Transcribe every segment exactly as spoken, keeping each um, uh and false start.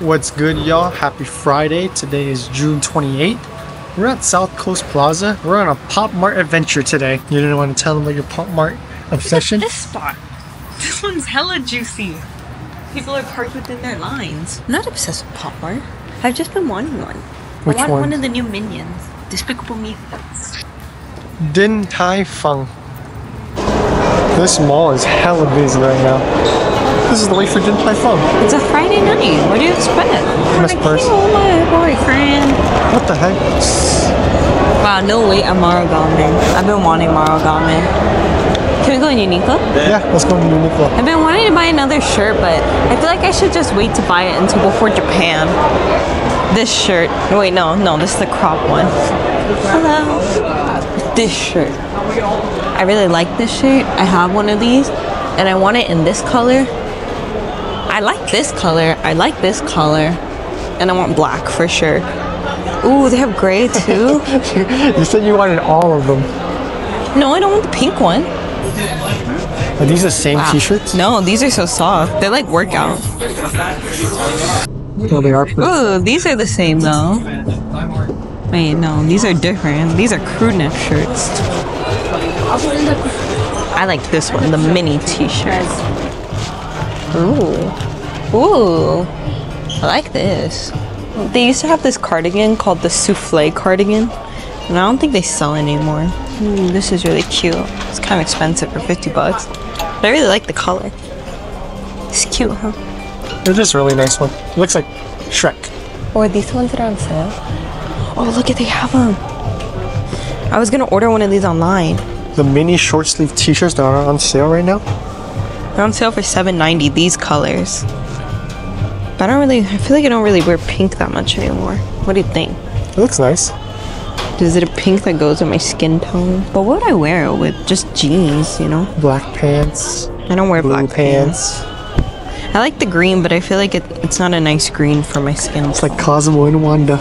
What's good, y'all? Happy Friday. Today is June twenty-eighth. We're at South Coast Plaza. We're on a Pop Mart adventure today. You didn't want to tell them about your Pop Mart obsession? Look at this spot. This one's hella juicy. People are parked within their lines. I'm not obsessed with Pop Mart. I've just been wanting one. Which I want one? one of the new Minions. Despicable Me four. Din Tai Fung. This mall is hella busy right now. This is the way for Din Tai Fung. It's a Friday night. What do you expect? Miss Purse. Oh, my boyfriend. What the heck? Wow, no way, I'm Marugame. I've been wanting Marugame. Can we go in Uniqlo? Yeah, let's go in Uniqlo. I've been wanting to buy another shirt, but I feel like I should just wait to buy it until before Japan. This shirt. Wait, no, no, this is the crop one. Hello. This shirt. I really like this shirt. I have one of these, and I want it in this color. I like this color, I like this color, and I want black for sure. Ooh, they have gray too. You said you wanted all of them. No, I don't want the pink one. Are these the same wow. t-shirts? No, these are so soft. They're like workout. Well, they are. Ooh, these are the same though. Wait, no, these are different. These are crew neck shirts. I like this one, the mini t-shirt. Ooh, ooh, I like this. They used to have this cardigan called the souffle cardigan, and I don't think they sell it anymore. Ooh, this is really cute. It's kind of expensive for fifty bucks, but I really like the color. It's cute, huh? It is a really nice one. It looks like Shrek. Or these ones that are on sale. Oh, look at, they have them. I was gonna order one of these online. The mini short sleeve t-shirts that are on sale right now? They're on sale for seven ninety, these colors. But I don't really, I feel like I don't really wear pink that much anymore. What do you think? It looks nice. Is it a pink that goes with my skin tone? But what would I wear it with? Just jeans, you know? Black pants. I don't wear black pants. pants. I like the green, but I feel like it, it's not a nice green for my skin. It's like Cosmo and Wanda.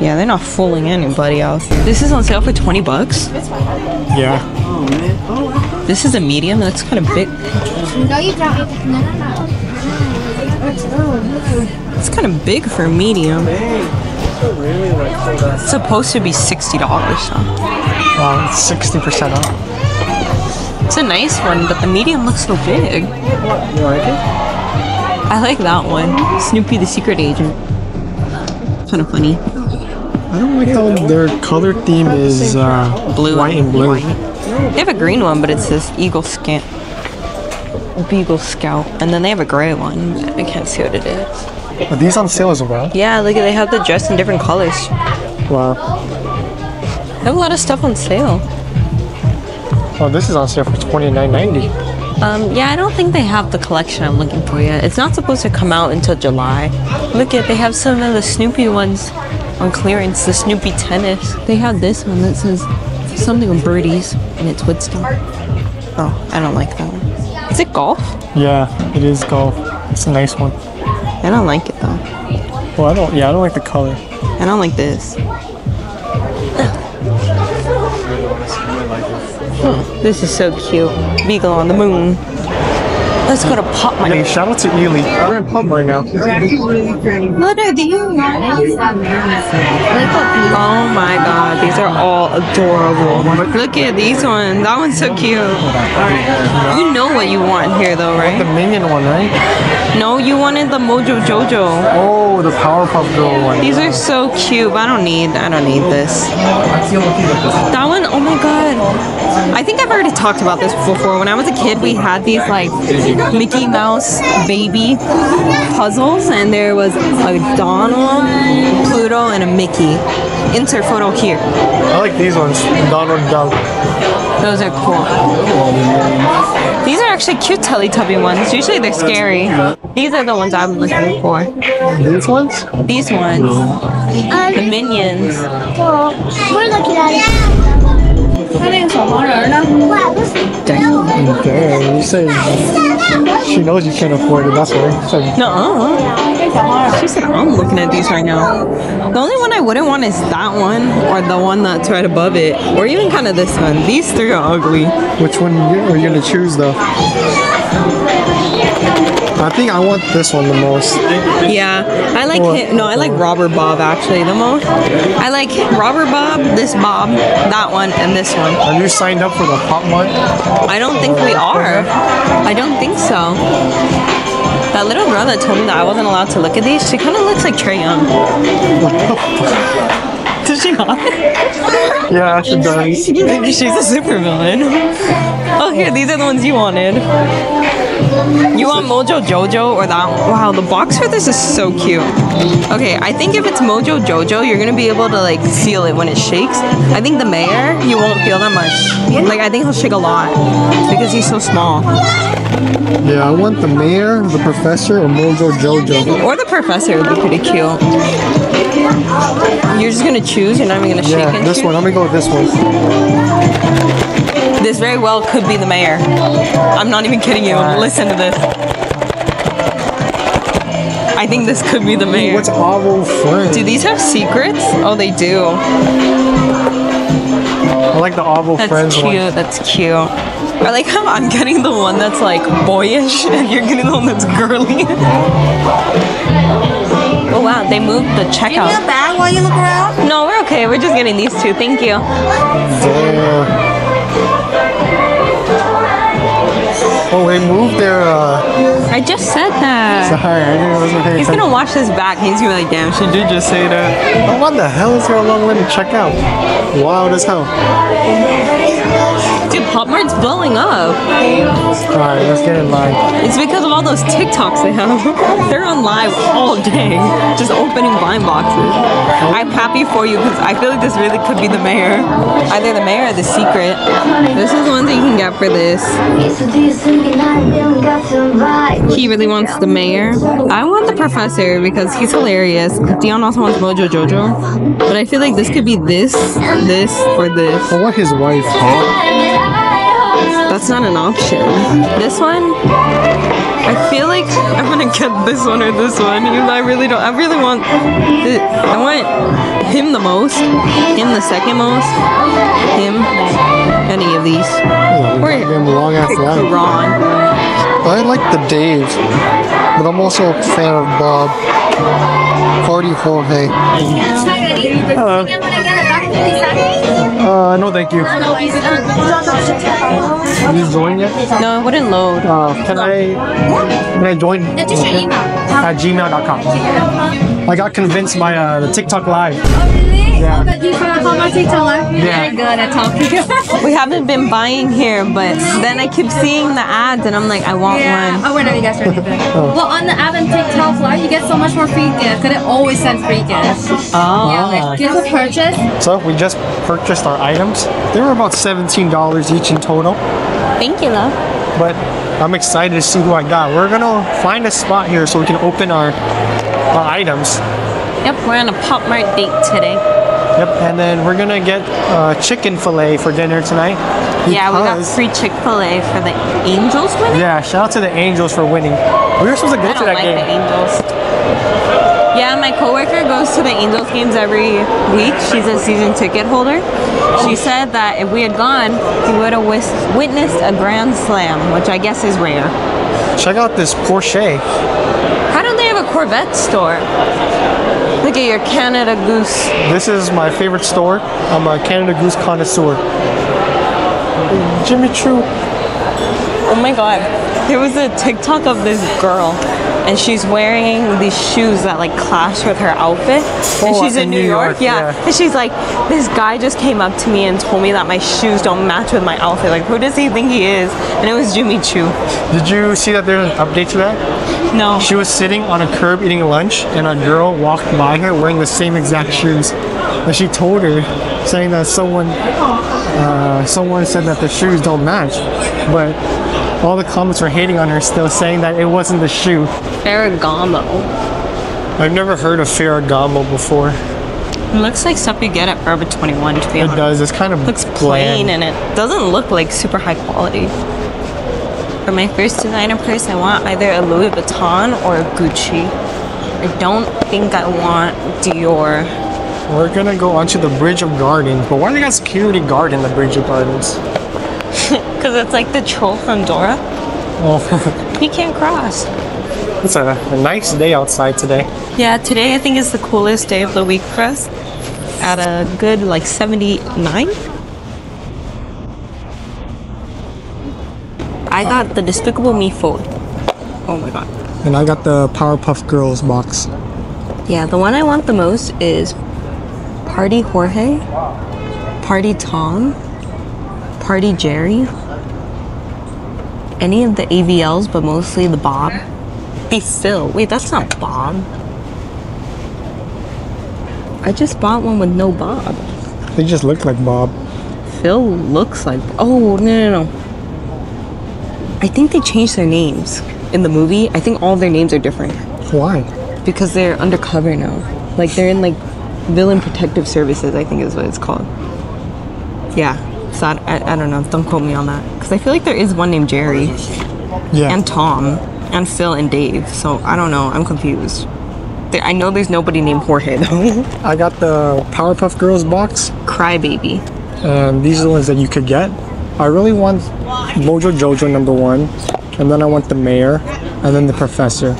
Yeah, they're not fooling anybody else. This is on sale for twenty bucks. Yeah. Oh, man. Oh, wow. This is a medium, that's kind of big. It's kind of big for a medium. It's supposed to be sixty dollars, so. Wow, it's sixty percent off. It's a nice one, but the medium looks so big. You like it? I like that one. Snoopy the Secret Agent. Kind of funny. I don't like how their color theme is uh, blue, white and blue. They have a green one, but it's this eagle skin, beagle scout, and then they have a gray one. I can't see what it is. Are these on sale as well? Yeah, look, they have the dress in different colors. Wow. They have a lot of stuff on sale. Oh, this is on sale for twenty-nine ninety. Um, yeah, I don't think they have the collection I'm looking for yet. It's not supposed to come out until July. Look at, they have some of the Snoopy ones on clearance. The Snoopy tennis. They have this one that says something on birdies, and it's Woodstock. Oh, I don't like that one. Is it golf? Yeah, it is golf. It's a nice one. I don't like it though. Well, I don't. Yeah, I don't like the color. I don't like this. Oh, this is so cute. Beagle on the moon. Let's go to Pop Mart. Hey, shout out to Ely. We're in Pop Mart right now. What are these? Oh my god, these are all adorable. Look at these ones. That one's so cute. You know what you want here though, right? The Minion one, right? No, you wanted the Mojo Jojo. Oh, the Powerpuff Girl one. These are so cute, but I don't need, I don't need this. That one, oh my god. I think I've already talked about this before. When I was a kid, we had these like Mickey Mouse baby puzzles, and there was a Donald, Pluto, and a Mickey. Insert photo here. I like these ones, Donald Duck. Those are cool. These are actually cute Teletubby ones. Usually they're scary. These are the ones I'm looking for. These ones? These ones. Um, the Minions. Oh, we're looking at it. Dang. Dang. You say she knows you can't afford it, that's why. Like, no. She said, I'm looking at these right now. The only one I wouldn't want is that one, or the one that's right above it, or even kind of this one. These three are ugly. Which one are you gonna choose though? I think I want this one the most. Yeah, I like oh, him. No, I like Robert Bob actually the most. I like Robert Bob, this Bob, that one, and this one. Are you signed up for the Pop Mart? I don't think we are. I don't think so. That little girl that told me that I wasn't allowed to look at these, she kind of looks like Trae Young. Does she not? Yeah, she does. She's a supervillain. Oh, here, these are the ones you wanted. You want Mojo Jojo or that one? Wow, the box for this is so cute. Okay, I think if it's Mojo Jojo, you're going to be able to, like, feel it when it shakes. I think the mayor, you won't feel that much. Like, I think he'll shake a lot because he's so small. Yeah, I want the mayor, the professor, or Mojo Jojo. Or the professor would be pretty cute. You're just gonna choose, you're not even gonna shake yeah, and this choose? One. I'm gonna go with this one. This very well could be the mayor. I'm not even kidding you. Right. Listen to this. I think this could be the mayor. Ooh, what's Ovo Friends? Do these have secrets? Oh, they do. I like the Ovo Friends cute, one. That's cute. That's cute. I like how I'm getting the one that's like boyish, and you're getting the one that's girly. Oh wow, they moved the checkout. Do you need a bag while you look around? No, we're okay. We're just getting these two. Thank you. Damn. Oh, they moved their. Uh... I just said that. Sorry, I wasn't paying attention. He's gonna watch this back. He's gonna be like, damn, she did just say that. Oh, what the hell is there a long way to check out? Wild as hell. Dude, Pop Mart's blowing up. Alright, let's get in line. It's because of all those TikToks they have. They're on live all day, just opening wine boxes. I'm happy for you because I feel like this really could be the mayor. Either the mayor or the secret. This is one that you can get for this. He really wants the mayor. I want the professor because he's hilarious. Dion also wants Mojo Jojo. But I feel like this could be this, this, or this. I want his wife. That's not an option. This one, I feel like I'm gonna get this one or this one. I really don't. I really want. It. I want him the most, him the second most, him, any of these. Oh, or long after that. Ron. I like the Dave, but I'm also a fan of Bob. Party Jorge. Hello. Uh, no, thank you. Did you join yet? No, it wouldn't load. Uh, can I can I join? At gmail dot com. I got convinced by uh, the TikTok live. Oh, really? Yeah. Oh, but you follow my TikTok live? You're very good at talking. We haven't been buying here, but then I keep seeing the ads, and I'm like, I want yeah. one. Oh, wait, no, you guys are anything. Oh. Well, on the app and TikTok live, you get so much more free gifts, and it always sends free gifts. Oh. Yeah, like, gift of purchase. So we just purchased our items. They were about seventeen dollars each in total. Thank you, love. But I'm excited to see who I got. We're gonna find a spot here so we can open our, our items. Yep, we're on a Pop Mart date today. Yep, and then we're gonna get uh, chicken fillet for dinner tonight. Yeah, we got free Chick-fil-A for the Angels winning. Yeah, shout out to the Angels for winning. We were supposed to go I to don't that like game. The Angels. Yeah, my coworker goes to the Angels games every week. She's a season ticket holder. She said that if we had gone, we would have witnessed a grand slam, which I guess is rare. Check out this Porsche. How don't they have a Corvette store? Look at your Canada Goose. This is my favorite store. I'm a Canada Goose connoisseur. Jimmy Choo. Oh my God. There was a TikTok of this girl. And she's wearing these shoes that like clash with her outfit. Oh, and she's in, in New York, York yeah. yeah. And she's like, this guy just came up to me and told me that my shoes don't match with my outfit. Like, who does he think he is? And it was Jimmy Choo. Did you see that there's an update to that? No. She was sitting on a curb eating lunch, and a girl walked by her wearing the same exact shoes. And she told her, saying that someone, uh, someone said that the shoes don't match, but all the comments were hating on her still, saying that it wasn't the shoe. Ferragamo. I've never heard of Ferragamo before. It looks like stuff you get at Forever twenty-one, to be honest. It does. It's kind of looks plain, and it doesn't look like super high quality. For my first designer purse, I want either a Louis Vuitton or a Gucci. I don't think I want Dior. We're gonna go onto the Bridge of Gardens, but why do they got security guard in the Bridge of Gardens? Because it's like the troll from Dora. Oh. You can't cross. It's a, a nice day outside today. Yeah, today I think is the coolest day of the week for us. At a good like seventy-nine. I got the Despicable Me four. Oh my god. And I got the Powerpuff Girls box. Yeah, the one I want the most is Party Jorge, Party Tom, Party Jerry, any of the A V Ls, but mostly the Bob. Be Phil. Wait, that's not Bob. I just bought one with no Bob. They just look like Bob. Phil looks like... Oh, no, no, no. I think they changed their names in the movie. I think all their names are different. Why? Because they're undercover now. Like they're in like Villain Protective Services, I think is what it's called. Yeah. So I, I, I don't know. Don't quote me on that. Because I feel like there is one named Jerry. Yeah. And Tom. And Phil and Dave. So I don't know. I'm confused. There, I know there's nobody named Jorge though. I got the Powerpuff Girls box. Crybaby. Um, these are the ones that you could get. I really want Mojo Jojo number one, and then I want the mayor, and then the professor.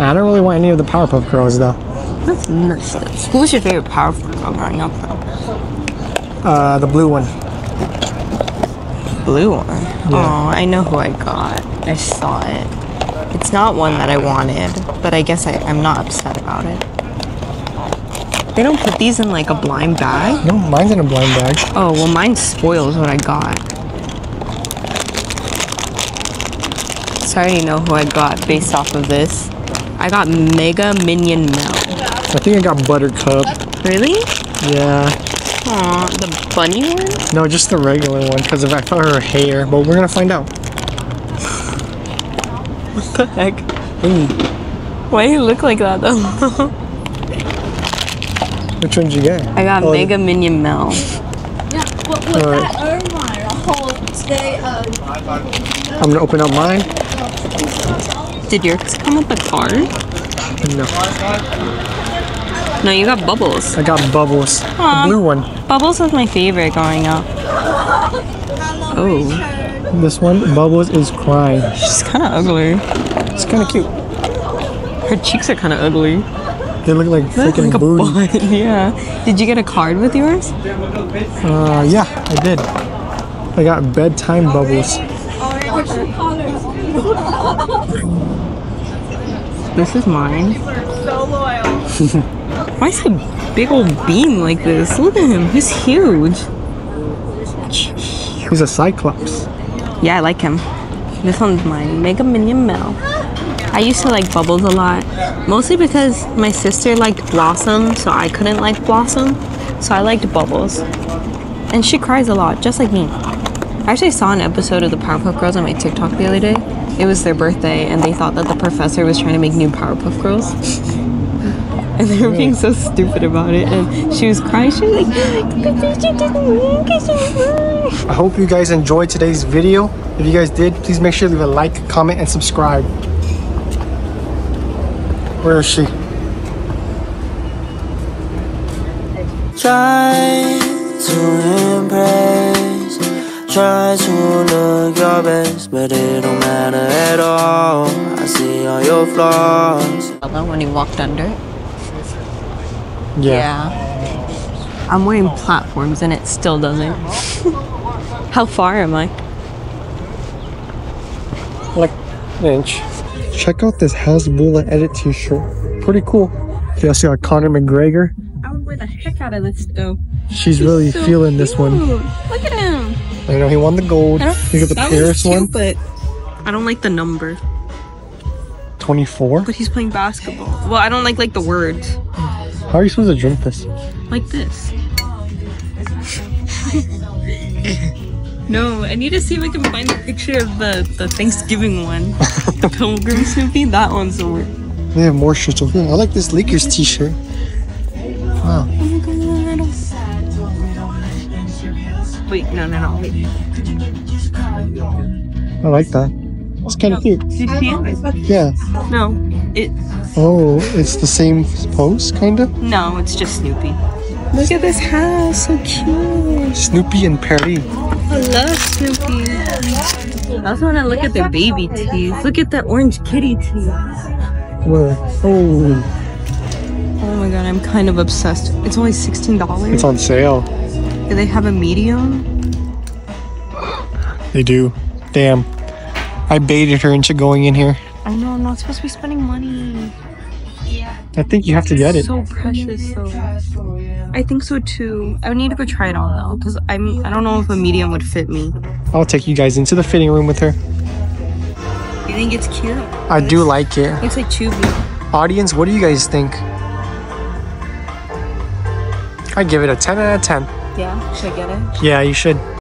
I don't really want any of the Powerpuff Girls though. That's merciless. Who was your favorite Powerpuff Girl growing up though? Uh, the blue one. Blue one? Yeah. Oh, I know who I got. I saw it. It's not one that I wanted, but I guess I, I'm not upset about it. They don't put these in like a blind bag? No, mine's in a blind bag. Oh, well mine spoils what I got. So I already know who I got based off of this. I got Mega Minion Mel. I think I got Buttercup. Really? Yeah. Aw, the bunny one? No, just the regular one because if I felt her hair, but we're gonna find out. What the heck? Ooh. Why do you look like that though? Which one did you get? I got oh. Mega Minion Mel. Yeah, what would that earn mine a whole day of? I'm gonna open up mine. Did yours come with a card? No. No, you got Bubbles. I got Bubbles. Aww. The blue one. Bubbles was my favorite growing up. Oh. This one, Bubbles is crying. She's kinda ugly. It's kinda cute. Her cheeks are kinda ugly. They look like freaking like booty. Yeah. Did you get a card with yours? Uh, yeah, I did. I got bedtime Bubbles. This is mine. Why is he a big old bean like this? Look at him. He's huge. He's a Cyclops. Yeah, I like him. This one's mine. Mega Minion Mel. I used to like Bubbles a lot, mostly because my sister liked Blossom, so I couldn't like Blossom, so I liked Bubbles. And she cries a lot, just like me. I actually saw an episode of the Powerpuff Girls on my TikTok the other day. It was their birthday, and they thought that the professor was trying to make new Powerpuff Girls. And they were being so stupid about it, and she was crying. She was like, I hope you guys enjoyed today's video. If you guys did, please make sure to leave a like, comment, and subscribe. Where is she? Try to impress, try to look your best, but it don't matter at all. I see all your flaws. When he walked under? Yeah. yeah. I'm wearing platforms and it still doesn't. How far am I? Like an inch. Check out this Hasbulla edit t-shirt. Pretty cool. You also got Conor McGregor. I would wear the heck out of this though. She's He's really so feeling cute. This one. Look at him. I know he won the gold. You got the Paris one. But I don't like the number. twenty-four? But he's playing basketball. Well, I don't like like the words. How are you supposed to drink this? Like this. No, I need to see if I can find a picture of the, the Thanksgiving one. The Pilgrim Snoopy, that one's the worst. They have more shirts over here. I like this Lakers t-shirt. Wow. Oh my god, I don't... Wait, no, no, no, wait. I like that. It's kind of cute. Did you see it? Yeah. No, it Oh, it's the same pose, kind of? No, it's just Snoopy. Look at this house, so cute. Snoopy and Perry. I love Snoopy. I also want to look at their baby teeth. Look at that orange kitty teeth. Where? Oh. Oh my god, I'm kind of obsessed. It's only sixteen dollars. It's on sale. Do they have a medium? They do. Damn. I baited her into going in here. I know, I'm not supposed to be spending money. Yeah. I think you have to get it. It's so precious though. I think so too. I would need to go try it on though, because I'm I don't know if a medium would fit me. I'll take you guys into the fitting room with her. You think it's cute? I it's, do like it. It's like Chubby. Audience, what do you guys think? I give it a ten out of ten. Yeah, should I get it? Yeah, you should.